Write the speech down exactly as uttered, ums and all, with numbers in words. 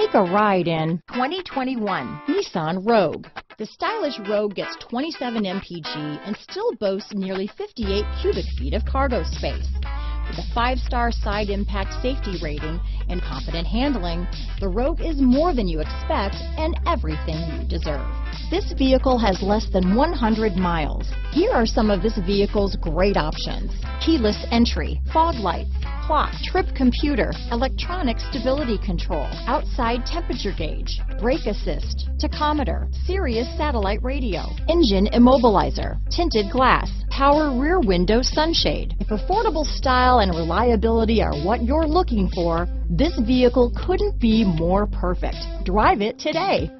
Take a ride in twenty twenty-one Nissan Rogue. The stylish Rogue gets twenty-seven M P G and still boasts nearly fifty-eight cubic feet of cargo space. With a five-star side impact safety rating and competent handling, the Rogue is more than you expect and everything you deserve. This vehicle has less than one hundred miles. Here are some of this vehicle's great options: keyless entry, fog lights, clock, trip computer, electronic stability control, outside temperature gauge, brake assist, tachometer, Sirius satellite radio, engine immobilizer, tinted glass, power rear window sunshade. If affordable style and reliability are what you're looking for, this vehicle couldn't be more perfect. Drive it today.